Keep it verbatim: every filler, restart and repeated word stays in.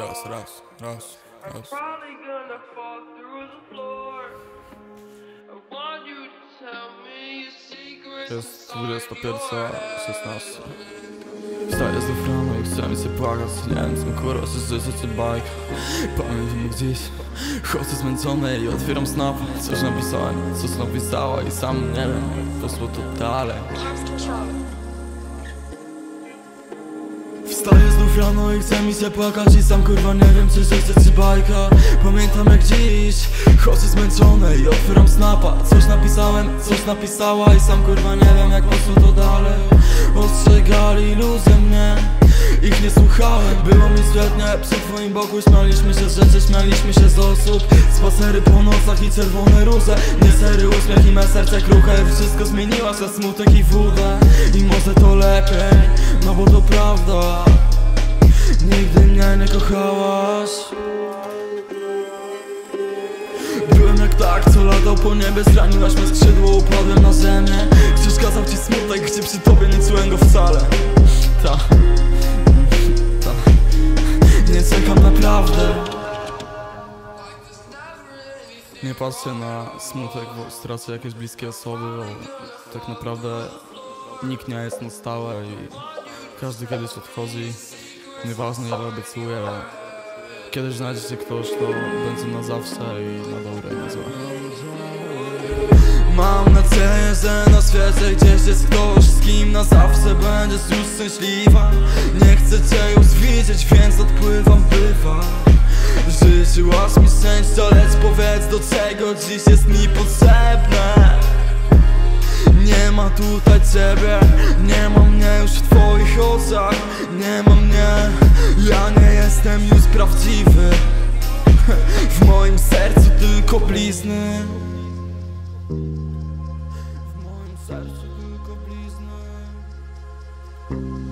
Ras, ras, ras, ras. I'm probably gonna fall through the floor. I want you to tell me your secrets. Jest dwudziesta pierwsza szesnaście. Wstaję z ofranu i chcę mi się płakać. Nie wiem, co kurwa się życie bajka. Pamiętam gdzieś, chodzę zmęczony i otwieram snapa. Coś napisałem, coś napisała i sam nie wiem, jak poszło to dalej. Wstaję znów rano i chce mi się płakać i sam kurwa nie wiem, czy życie, czy bajka. Pamiętam jak dziś, chodzę zmęczony i otwieram snapa. Coś napisałem, coś napisała i sam kurwa nie wiem, jak poszło to dalej. Ostrzegali ludzie mnie, ich nie słuchałem. Było mi świetnie, przy twoim boku śmialiśmy się z rzeczy, śmialiśmy się z osób. Spacery po nocach i czerwone róże, niesery uśmiech i me serce kruche. Wszystko zmieniła się, smutek i wódę. I może to lepiej, no bo to prawda. Nigdy mnie nie kochałaś. Byłem jak tak, co latał po niebie. Zraniłaś mnie skrzydło, upadłem na ziemię. Krzyż kazał ci smutek, gdzie przy tobie nie czułem go wcale. Ta. Nie czekam naprawdę. Nie patrzę na smutek, bo stracę jakieś bliskie osoby, bo tak naprawdę nikt nie jest na stałe i każdy kiedyś odchodzi. Nieważne, ile obiecuję, ale kiedyś znajdzie się ktoś, kto będzie na zawsze i na dobre i na złe. Mam nadzieję, że na świecie gdzieś jest ktoś, z kim na zawsze będziesz już szczęśliwa. Nie chcę cię już widzieć, więc odpływam, bywa. Życzyłaś mi szczęścia, lecz powiedz, do czego dziś jest mi potrzebne. Nie ma tutaj ciebie, nie ma mnie już w twoich oczach. Nie ma mnie, ja nie jestem już prawdziwy. W moim sercu tylko blizny. W moim sercu tylko blizny.